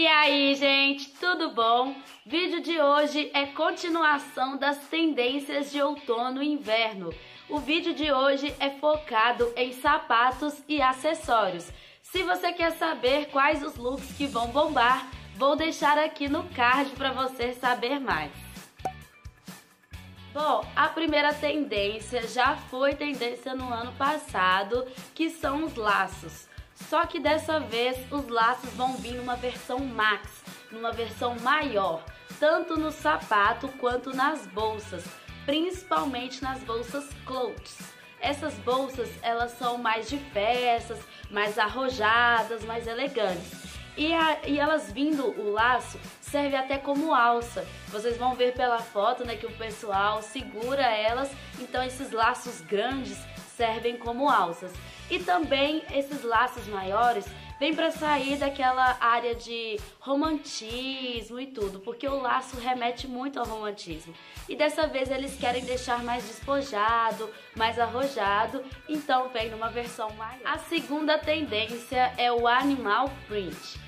E aí, gente, tudo bom? O vídeo de hoje é continuação das tendências de outono e inverno. O vídeo de hoje é focado em sapatos e acessórios. Se você quer saber quais os looks que vão bombar, vou deixar aqui no card para você saber mais. Bom, a primeira tendência já foi tendência no ano passado, que são os laços. Só que dessa vez os laços vão vir numa versão max, numa versão maior, tanto no sapato quanto nas bolsas, principalmente nas bolsas clothes. Essas bolsas, elas são mais diversas, mais arrojadas, mais elegantes. E elas vindo o laço, serve até como alça. Vocês vão ver pela foto, né, que o pessoal segura elas, então esses laços grandes servem como alças. E também esses laços maiores vêm para sair daquela área de romantismo e tudo, porque o laço remete muito ao romantismo. E dessa vez eles querem deixar mais despojado, mais arrojado, então vem numa versão maior. A segunda tendência é o animal print.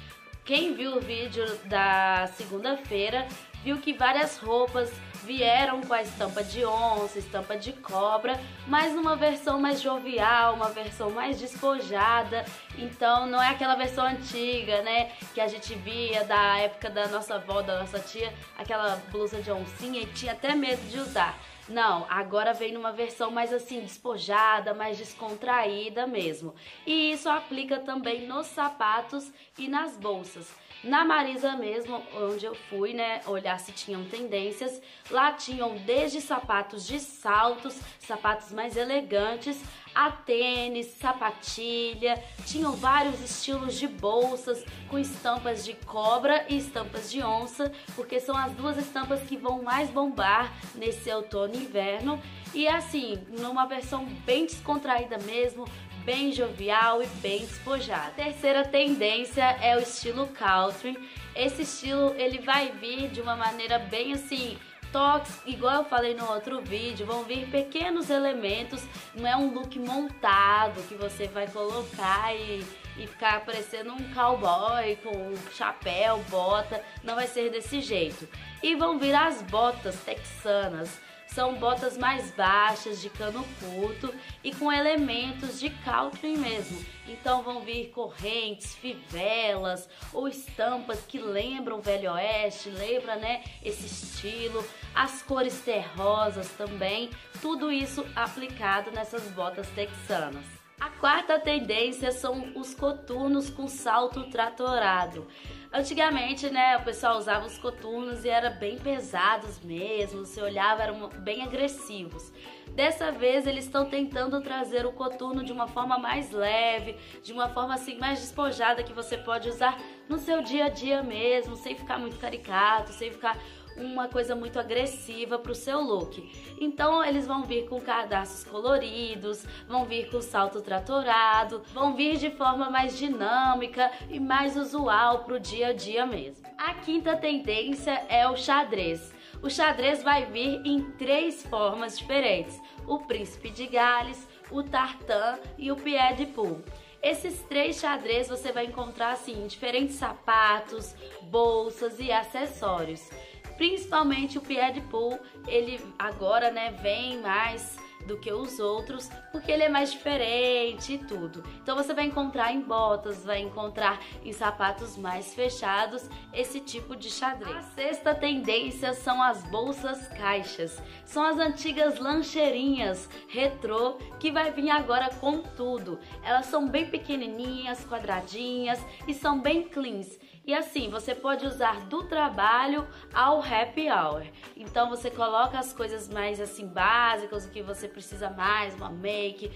Quem viu o vídeo da segunda-feira viu que várias roupas vieram com a estampa de onça, estampa de cobra, mas numa versão mais jovial, uma versão mais despojada. Então não é aquela versão antiga, né, que a gente via da época da nossa avó, da nossa tia, aquela blusa de oncinha e tinha até medo de usar. Não, agora vem numa versão mais assim, despojada, mais descontraída mesmo. E isso aplica também nos sapatos e nas bolsas. Na Marisa mesmo, onde eu fui, né, olhar se tinham tendências, lá tinham desde sapatos de saltos, sapatos mais elegantes, a tênis, sapatilha, tinham vários estilos de bolsas com estampas de cobra e estampas de onça, porque são as duas estampas que vão mais bombar nesse outono e inverno. E assim, numa versão bem descontraída mesmo, bem jovial e bem despojado. A terceira tendência é o estilo country. Esse estilo ele vai vir de uma maneira bem assim, toques, igual eu falei no outro vídeo, vão vir pequenos elementos, não é um look montado que você vai colocar e ficar parecendo um cowboy com um chapéu, bota, não vai ser desse jeito. E vão vir as botas texanas. São botas mais baixas, de cano curto e com elementos de country mesmo. Então vão vir correntes, fivelas ou estampas que lembram o Velho Oeste, lembra, né, esse estilo. As cores terrosas também, tudo isso aplicado nessas botas texanas. A quarta tendência são os coturnos com salto tratorado. Antigamente, né, o pessoal usava os coturnos e era bem pesados mesmo, se olhava eram bem agressivos. Dessa vez eles estão tentando trazer o coturno de uma forma mais leve, de uma forma assim mais despojada que você pode usar no seu dia a dia mesmo, sem ficar muito caricato, sem ficar uma coisa muito agressiva para o seu look. Então eles vão vir com cadarços coloridos, vão vir com salto tratorado, vão vir de forma mais dinâmica e mais usual para o dia a dia mesmo. A quinta tendência é o xadrez. O xadrez vai vir em três formas diferentes: o príncipe de Gales, o tartan e o pied de poule. Esses três xadrez você vai encontrar assim em diferentes sapatos, bolsas e acessórios. Principalmente o pied de poule, ele agora, né, vem mais do que os outros, porque ele é mais diferente e tudo. Então você vai encontrar em botas, vai encontrar em sapatos mais fechados esse tipo de xadrez. A sexta tendência são as bolsas caixas. São as antigas lancheirinhas retrô que vai vir agora com tudo. Elas são bem pequenininhas, quadradinhas e são bem cleans. E assim, você pode usar do trabalho ao happy hour. Então você coloca as coisas mais assim básicas, o que você precisa mais, uma make,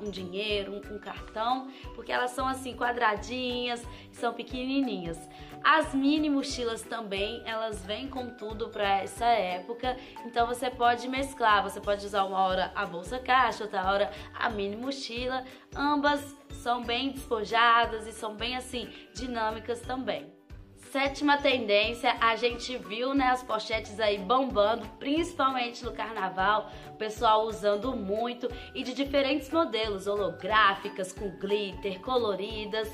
um dinheiro, um cartão, porque elas são assim quadradinhas, são pequenininhas. As mini mochilas também, elas vêm com tudo para essa época, então você pode mesclar, você pode usar uma hora a bolsa caixa, outra hora a mini mochila, ambas são bem despojadas e são bem assim dinâmicas também. Sétima tendência, a gente viu, né, as pochetes aí bombando, principalmente no carnaval, o pessoal usando muito e de diferentes modelos, holográficas, com glitter, coloridas.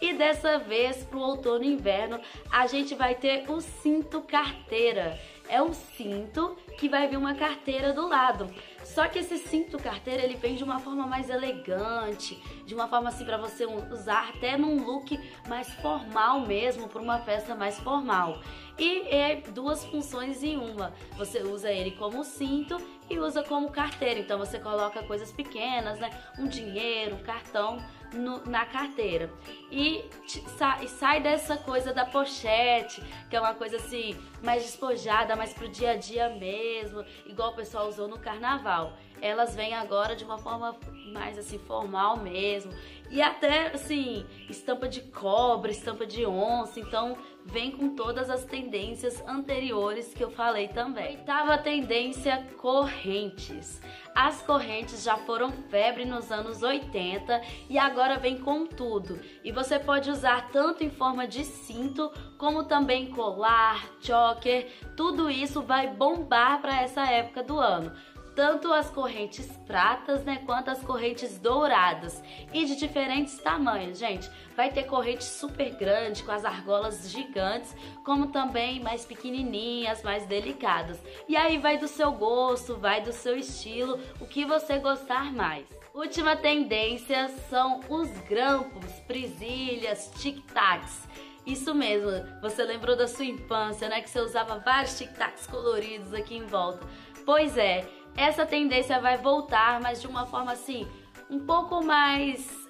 E dessa vez, pro outono e inverno, a gente vai ter o cinto carteira. É um cinto que vai vir uma carteira do lado. Só que esse cinto carteira, ele vem de uma forma mais elegante, de uma forma assim pra você usar até num look mais formal mesmo, pra uma festa mais formal. E é duas funções em uma. Você usa ele como cinto e usa como carteira. Então você coloca coisas pequenas, né? Um dinheiro, um cartão na carteira. E sai dessa coisa da pochete, que é uma coisa assim mais despojada, mais pro dia a dia mesmo, igual o pessoal usou no carnaval. Elas vêm agora de uma forma mais assim formal mesmo, e até assim estampa de cobra, estampa de onça. Então vem com todas as tendências anteriores que eu falei também. Oitava tendência: correntes. As correntes já foram febre nos anos 80 e agora vem com tudo. E você pode usar tanto em forma de cinto como também colar, choker, tudo isso vai bombar para essa época do ano. Tanto as correntes pratas, né, quanto as correntes douradas, e de diferentes tamanhos, gente. Vai ter corrente super grande, com as argolas gigantes, como também mais pequenininhas, mais delicadas. E aí vai do seu gosto, vai do seu estilo, o que você gostar mais. Última tendência são os grampos, presilhas, tic-tacs. Isso mesmo, você lembrou da sua infância, né, que você usava vários tic-tacs coloridos aqui em volta. Pois é, essa tendência vai voltar, mas de uma forma assim, um pouco mais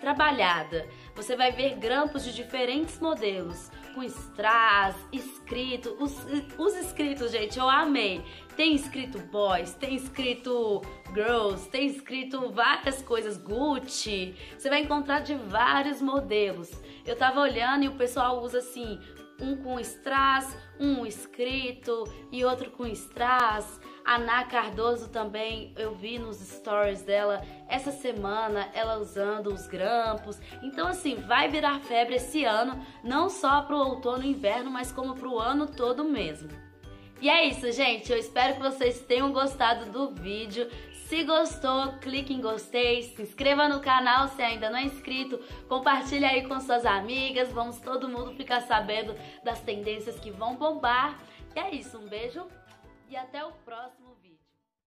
trabalhada. Você vai ver grampos de diferentes modelos, com strass, escrito. Os escritos, gente, eu amei. Tem escrito boys, tem escrito girls, tem escrito várias coisas, Gucci. Você vai encontrar de vários modelos. Eu tava olhando e o pessoal usa assim, um com strass, um escrito e outro com strass. Ana Cardoso também, eu vi nos stories dela essa semana, ela usando os grampos. Então assim, vai virar febre esse ano, não só pro outono e inverno, mas como pro ano todo mesmo. E é isso, gente, eu espero que vocês tenham gostado do vídeo. Se gostou, clique em gostei, se inscreva no canal se ainda não é inscrito, compartilhe aí com suas amigas, vamos todo mundo ficar sabendo das tendências que vão bombar. E é isso, um beijo e até o próximo.